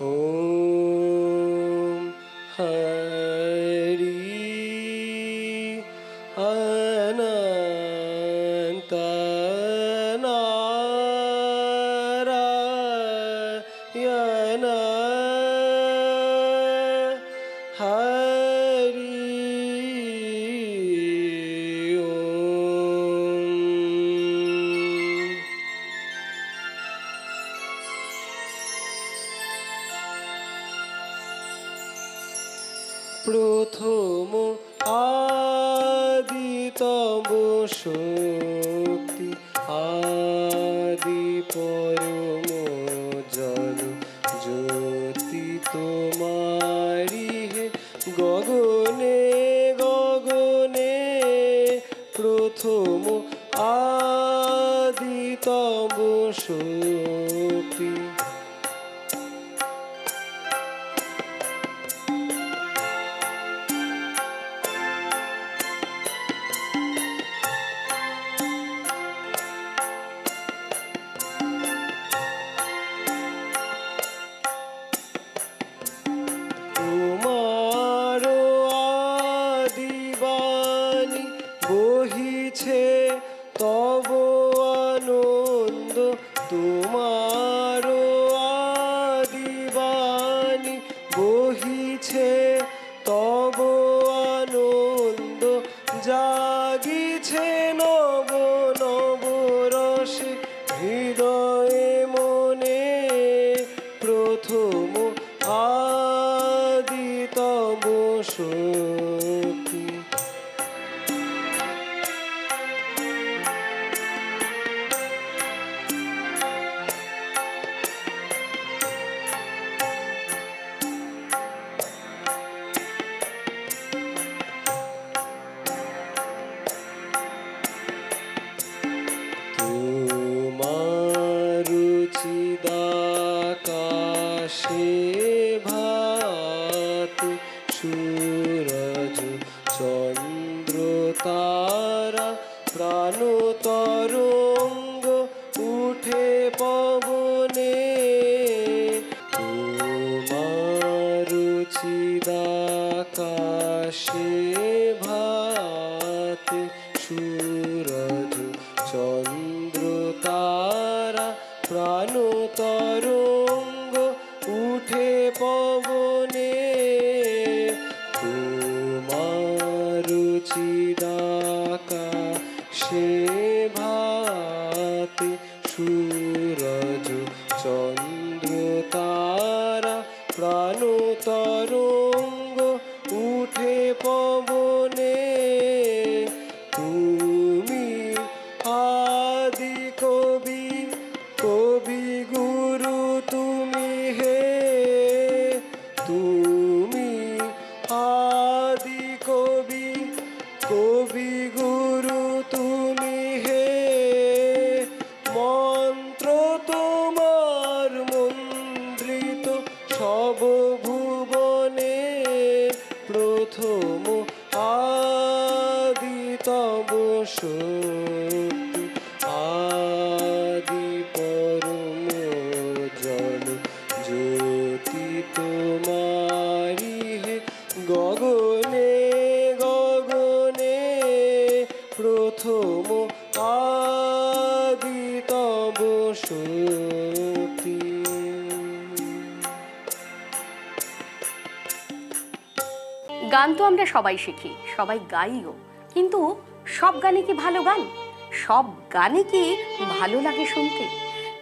ओम हरि अनंत नारायण हरि ओम। प्रथम आदितम शक्ति आदि परम जल ज्योति तुम्हारी है गगने गगने। प्रथम आदितम शक्ति तब आनंद तुम्हारो आदिवानी बहिछे तब आनंद जागिछे नव नव रस हृदय मने। प्रथम आदितम शक्ति आकाशे भात सूरज चंद्र तारा प्राण तरंग उठे पवने। चिदाकाशे भात सूरज चंद्र तारा प्राण तरंग उठे पवने। चिदाकाशे भात सूरज चंद्र तारा प्राण तरंग उठे पवने। तुमी आदि कवि कवि गुरु तुमी हे। तुमी आदि कवि कवि गुरु तुमी हे। मंत्र तोमार मन्त्रित सब भुवने। प्रथम आदितम शक्ति आदि परम जल ज्योति तुम्हारी है गगने गगने। प्रथम आदितम शक्ति गान तो आमरा सबाई शिखी सबाई गाइयो किन्तु सब गाने की भालो गान सब गाने की भालो लागे सुनते।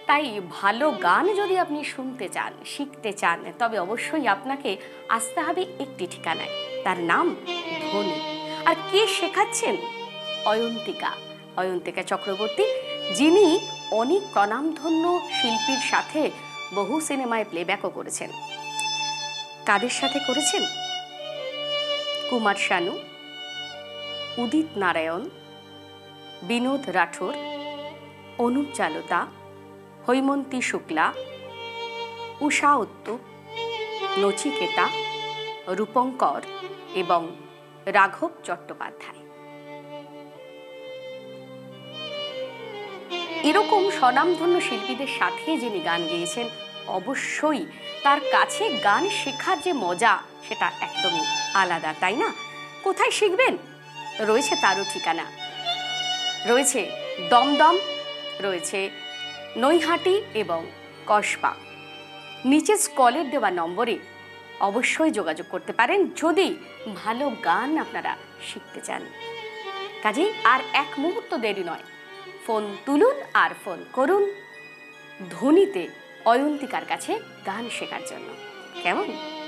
ताई भालो गान यदि आपनी सुनते चान शिखते चान तबे अवश्यई आपनाके आसते हबे एकटी ठिकानाय तार नाम ध्वनि। आर के शेखाच्छेन अयंतिका अयंतिका चक्रवर्ती जिनि अनेक प्रणामधन्य शिल्पीर साथे बहु सिनेमाय प्लेब्याकও করেছেন। काদের साथे করেছেন? कुमार शानू, उदित नारायण, विनोद राठौर, अनुप चालुता, हैमंती शुक्ला, उषा उत्तु, नचिकेता, रूपंकर एवं राघव चट्टोपाध्याय। एरकम स्वनामधन्य शिल्पीদের সাথে যিনি গান গেয়েছেন অবশ্যই তার কাছে গান শেখার যে মজা সেটা একদমই আলাদা, তাই না? কোথায় শিখবেন রয়েছে তারও ঠিকানা, রয়েছে দমদম, রয়েছে নৈহাটি এবং কসবা। নিচে স্কলের দেওয়া নম্বরে অবশ্যই যোগাযোগ করতে পারেন যদি ভালো গান আপনারা শিখতে চান। কাজেই আর এক মুহূর্ত দেরি নয়, ফোন তুলুন আর ফোন করুন ধ্বনিতে অয়ন্তিকার কাছে গান শেখার জন্য। কেমন?